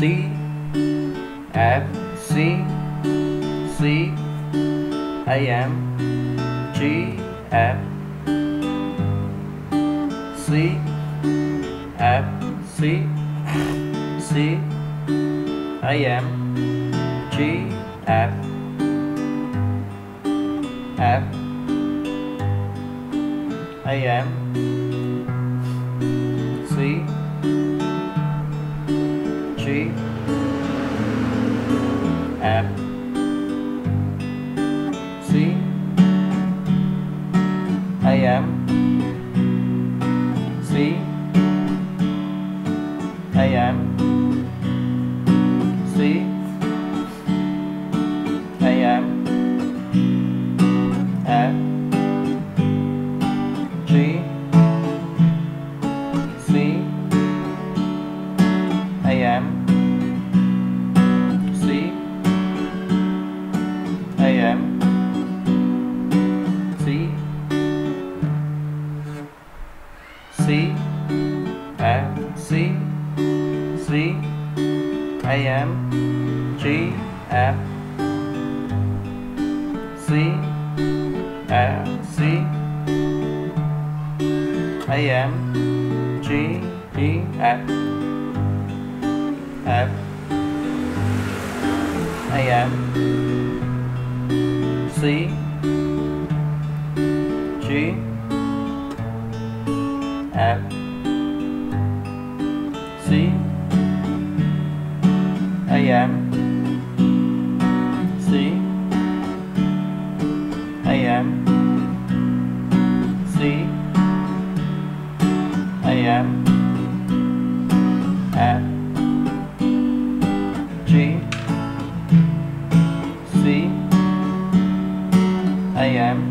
C F C C A M G F C F C C A M G F F A M C G F C A M C A M C A M F G C A M C F C C A M G F C F C A M G E F F A M C G F C A M C A M C A M F G C A M